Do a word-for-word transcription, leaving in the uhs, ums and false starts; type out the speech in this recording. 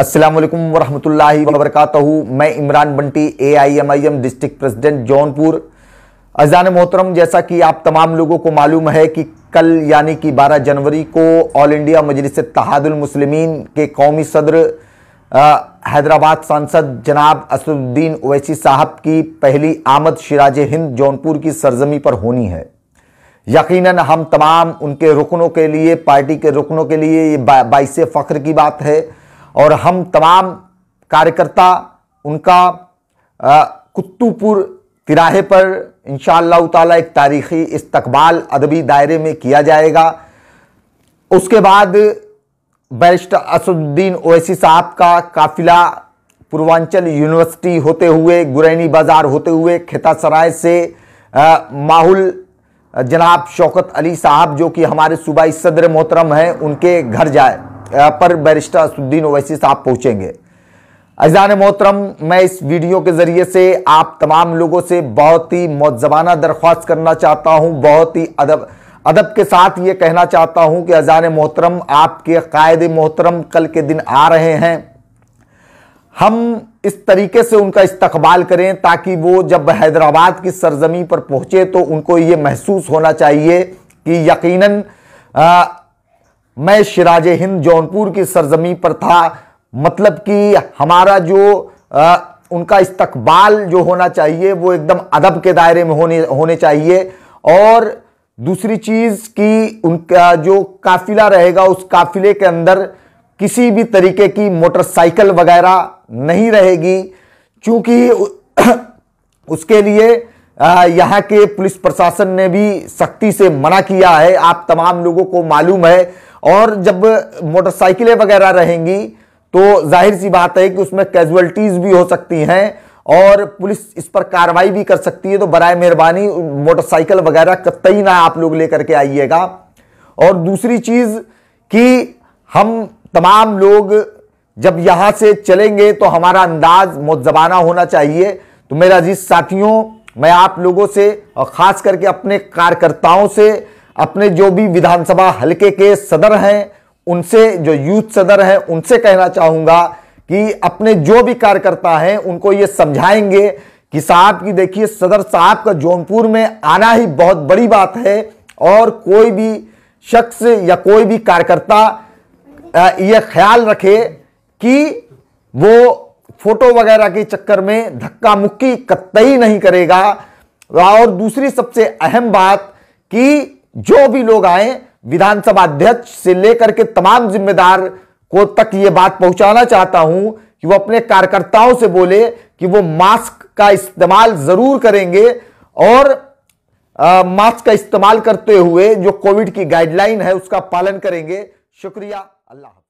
अस्सलाम वालेकुम वरहमतुल्लाहि वबरकातहू। मैं Imran Bunty, A I M I M district president Jaunpur. अज़ान मोहतरम, जैसा कि आप तमाम लोगों को मालूम है कि कल यानी कि बारह जनवरी को ऑल इंडिया मजलिस तहादुल मुस्लिमीन के कौमी सदर हैदराबाद सांसद जनाब असदुद्दीन ओवैसी साहब की पहली आमद शिराजे हिंद जौनपुर की सरजमी पर होनी है। यकीनन हम तमाम उनके रुकनों के लिए, पार्टी के रुकनों के लिए ये बाइस फ़ख्र की बात है और हम तमाम कार्यकर्ता उनका कुत्तूपुर तिराहे पर इंशाअल्लाह ताला एक तारीख़ी इस्तकबाल अदबी दायरे में किया जाएगा। उसके बाद बैरिस्टर असदुद्दीन ओवैसी साहब का काफिला पूर्वांचल यूनिवर्सिटी होते हुए, गुरैनी बाज़ार होते हुए, खेता सराय से माहुल जनाब शौकत अली साहब जो कि हमारे सूबाई सदर मोहतरम हैं, उनके घर जाए पर बैरिस्टर असदुद्दीन ओवैसी साहब पहुँचेंगे। अज़ान मोहतरम, मैं इस वीडियो के ज़रिए से आप तमाम लोगों से बहुत ही मौजबाना दरख्वास्त करना चाहता हूँ, बहुत ही अदब अदब के साथ ये कहना चाहता हूँ कि अज़ान मोहतरम, आपके कायद मोहतरम कल के दिन आ रहे हैं। हम इस तरीके से उनका इस्तकबाल करें ताकि वो जब हैदराबाद की सरजमी पर पहुँचे तो उनको ये महसूस होना चाहिए कि यकीनन आ, मैं शिराजे हिंद जौनपुर की सरजमी पर था। मतलब कि हमारा जो आ, उनका इस्तकबाल जो होना चाहिए वो एकदम अदब के दायरे में होने होने चाहिए। और दूसरी चीज़ कि उनका जो काफिला रहेगा उस काफिले के अंदर किसी भी तरीके की मोटरसाइकिल वगैरह नहीं रहेगी, क्योंकि उसके लिए यहाँ के पुलिस प्रशासन ने भी सख्ती से मना किया है, आप तमाम लोगों को मालूम है। और जब मोटरसाइकिलें वगैरह रहेंगी तो जाहिर सी बात है कि उसमें कैजुअल्टीज़ भी हो सकती हैं और पुलिस इस पर कार्रवाई भी कर सकती है। तो बराए मेहरबानी मोटरसाइकिल वगैरह कतई ना आप लोग लेकर के आइएगा। और दूसरी चीज़ कि हम तमाम लोग जब यहाँ से चलेंगे तो हमारा अंदाज मौजबाना होना चाहिए। तो मेरे अजीज़ साथियों, मैं आप लोगों से और ख़ास करके अपने कार्यकर्ताओं से, अपने जो भी विधानसभा हलके के सदर हैं उनसे, जो यूथ सदर हैं उनसे कहना चाहूँगा कि अपने जो भी कार्यकर्ता हैं उनको ये समझाएंगे कि साहब की देखिए सदर साहब का जौनपुर में आना ही बहुत बड़ी बात है और कोई भी शख्स या कोई भी कार्यकर्ता ये ख्याल रखे कि वो फ़ोटो वगैरह के चक्कर में धक्का मुक्की कतई नहीं करेगा। और दूसरी सबसे अहम बात कि जो भी लोग आए विधानसभा अध्यक्ष से लेकर के तमाम जिम्मेदार को तक ये बात पहुंचाना चाहता हूं कि वो अपने कार्यकर्ताओं से बोले कि वो मास्क का इस्तेमाल ज़रूर करेंगे और आ, मास्क का इस्तेमाल करते हुए जो कोविड की गाइडलाइन है उसका पालन करेंगे। शुक्रिया, अल्लाह।